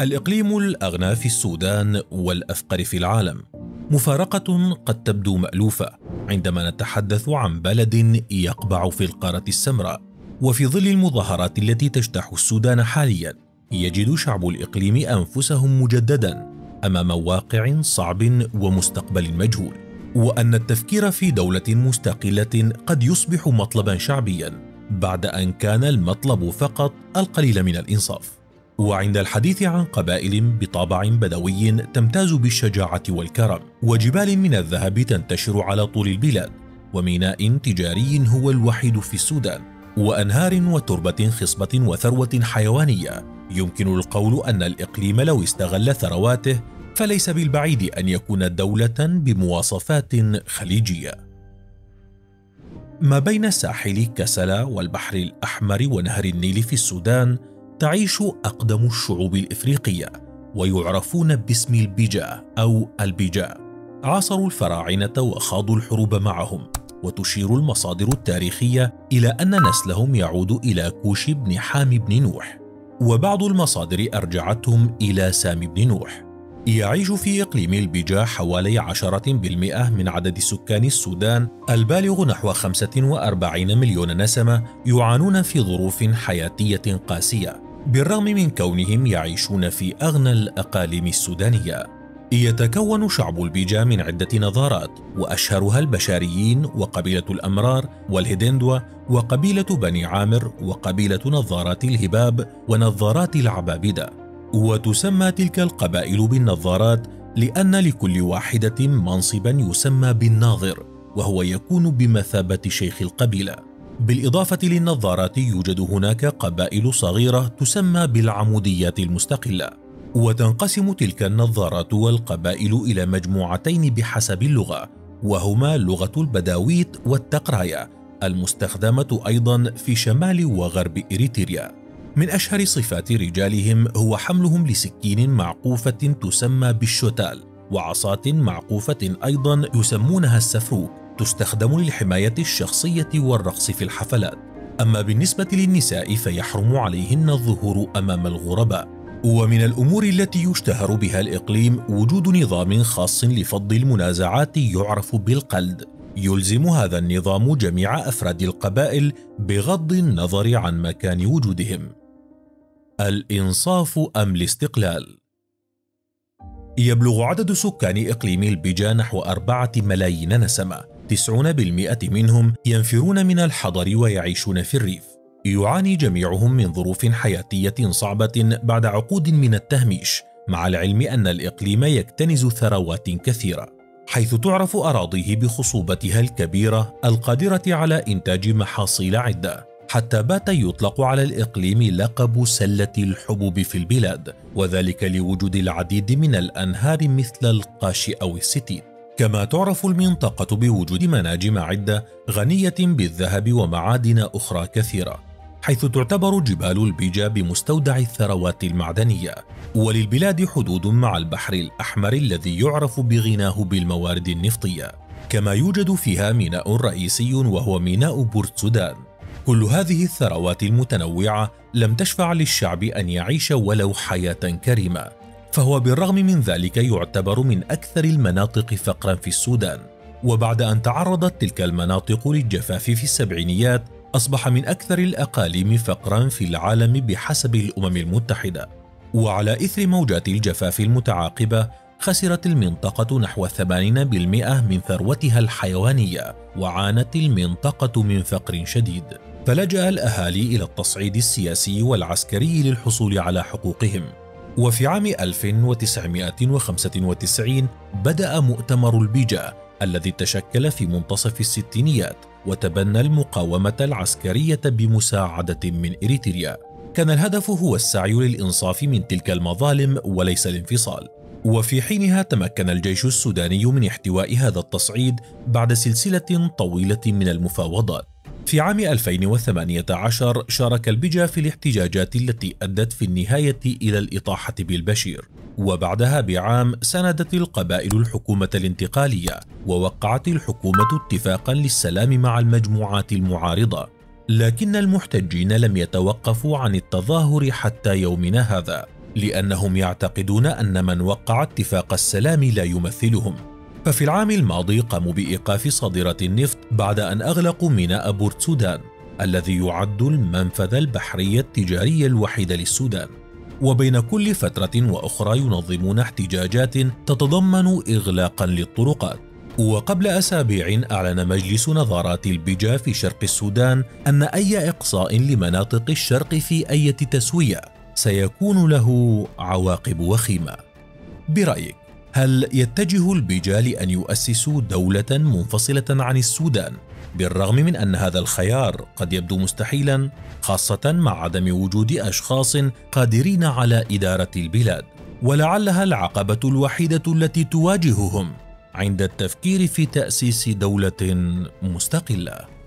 الإقليم الأغنى في السودان والأفقر في العالم، مفارقة قد تبدو مألوفة عندما نتحدث عن بلد يقبع في القارة السمراء. وفي ظل المظاهرات التي تجتاح السودان حاليا، يجد شعب الإقليم أنفسهم مجددا أمام واقع صعب ومستقبل مجهول، وأن التفكير في دولة مستقلة قد يصبح مطلبا شعبيا بعد أن كان المطلب فقط القليل من الإنصاف. وعند الحديث عن قبائل بطابع بدوي تمتاز بالشجاعة والكرم، وجبال من الذهب تنتشر على طول البلاد، وميناء تجاري هو الوحيد في السودان، وأنهار وتربة خصبة وثروة حيوانية، يمكن القول أن الإقليم لو استغل ثرواته فليس بالبعيد أن يكون دولة بمواصفات خليجية. ما بين ساحل كسلا والبحر الأحمر ونهر النيل في السودان تعيش أقدم الشعوب الإفريقية، ويعرفون باسم البجاة أو البجاة. عاصروا الفراعنة وخاضوا الحروب معهم، وتشير المصادر التاريخية إلى أن نسلهم يعود إلى كوش بن حام بن نوح، وبعض المصادر أرجعتهم إلى سام بن نوح. يعيش في إقليم البجاة حوالي 10% من عدد سكان السودان البالغ نحو 45 مليون نسمة، يعانون في ظروف حياتية قاسية بالرغم من كونهم يعيشون في أغنى الأقاليم السودانية. يتكون شعب البجاة من عدة نظارات، وأشهرها البشاريين، وقبيلة الأمرار والهدندوة، وقبيلة بني عامر، وقبيلة نظارات الهباب، ونظارات العبابدة. وتسمى تلك القبائل بالنظارات لأن لكل واحدة منصبا يسمى بالناظر، وهو يكون بمثابة شيخ القبيلة. بالإضافة للنظارات يوجد هناك قبائل صغيرة تسمى بالعموديات المستقلة، وتنقسم تلك النظارات والقبائل إلى مجموعتين بحسب اللغة، وهما لغة البداويت والتقراية المستخدمة أيضا في شمال وغرب إريتريا. من أشهر صفات رجالهم هو حملهم لسكين معقوفة تسمى بالشتال، وعصاة معقوفة أيضا يسمونها السفروك، تستخدم للحماية الشخصية والرقص في الحفلات. أما بالنسبة للنساء فيحرم عليهن الظهور أمام الغرباء. ومن الأمور التي يشتهر بها الإقليم وجود نظام خاص لفض المنازعات يعرف بالقلد، يلزم هذا النظام جميع أفراد القبائل بغض النظر عن مكان وجودهم. الإنصاف أم الاستقلال؟ يبلغ عدد سكان إقليم البجاة نحو 4 ملايين نسمة، 90% منهم ينفرون من الحضر ويعيشون في الريف. يعاني جميعهم من ظروف حياتية صعبة بعد عقود من التهميش، مع العلم أن الإقليم يكتنز ثروات كثيرة، حيث تعرف أراضيه بخصوبتها الكبيرة القادرة على إنتاج محاصيل عدة، حتى بات يطلق على الإقليم لقب سلة الحبوب في البلاد، وذلك لوجود العديد من الأنهار مثل القاش أو الستيت. كما تعرف المنطقة بوجود مناجم عدة غنية بالذهب ومعادن أخرى كثيرة، حيث تعتبر جبال البجاة بمستودع الثروات المعدنية. وللبلاد حدود مع البحر الأحمر الذي يعرف بغناه بالموارد النفطية، كما يوجد فيها ميناء رئيسي وهو ميناء بورت سودان. كل هذه الثروات المتنوعة لم تشفع للشعب أن يعيش ولو حياة كريمة، فهو بالرغم من ذلك يعتبر من أكثر المناطق فقرا في السودان. وبعد أن تعرضت تلك المناطق للجفاف في السبعينيات، أصبح من أكثر الأقاليم فقرا في العالم بحسب الأمم المتحدة. وعلى إثر موجات الجفاف المتعاقبة خسرت المنطقة نحو 80% من ثروتها الحيوانية، وعانت المنطقة من فقر شديد، فلجأ الأهالي إلى التصعيد السياسي والعسكري للحصول على حقوقهم. وفي عام 1995 بدأ مؤتمر البجاة الذي تشكل في منتصف الستينيات، وتبنى المقاومة العسكرية بمساعدة من إريتريا. كان الهدف هو السعي للإنصاف من تلك المظالم وليس الانفصال. وفي حينها تمكن الجيش السوداني من احتواء هذا التصعيد بعد سلسلة طويلة من المفاوضات. في عام 2018 شارك البجاة في الاحتجاجات التي أدت في النهاية إلى الإطاحة بالبشير، وبعدها بعام ساندت القبائل الحكومة الانتقالية، ووقعت الحكومة اتفاقا للسلام مع المجموعات المعارضة، لكن المحتجين لم يتوقفوا عن التظاهر حتى يومنا هذا، لأنهم يعتقدون أن من وقع اتفاق السلام لا يمثلهم. ففي العام الماضي قاموا بإيقاف صادرة النفط بعد أن أغلقوا ميناء بورت سودان الذي يعد المنفذ البحري التجاري الوحيد للسودان. وبين كل فترة وأخرى ينظمون احتجاجات تتضمن إغلاقا للطرقات. وقبل أسابيع أعلن مجلس نظارات البجاة في شرق السودان أن أي إقصاء لمناطق الشرق في أي تسوية سيكون له عواقب وخيمة. برأيك هل يتجه البجاة لأن يؤسسوا دولة منفصلة عن السودان بالرغم من أن هذا الخيار قد يبدو مستحيلا، خاصة مع عدم وجود أشخاص قادرين على إدارة البلاد؟ ولعلها العقبة الوحيدة التي تواجههم عند التفكير في تأسيس دولة مستقلة.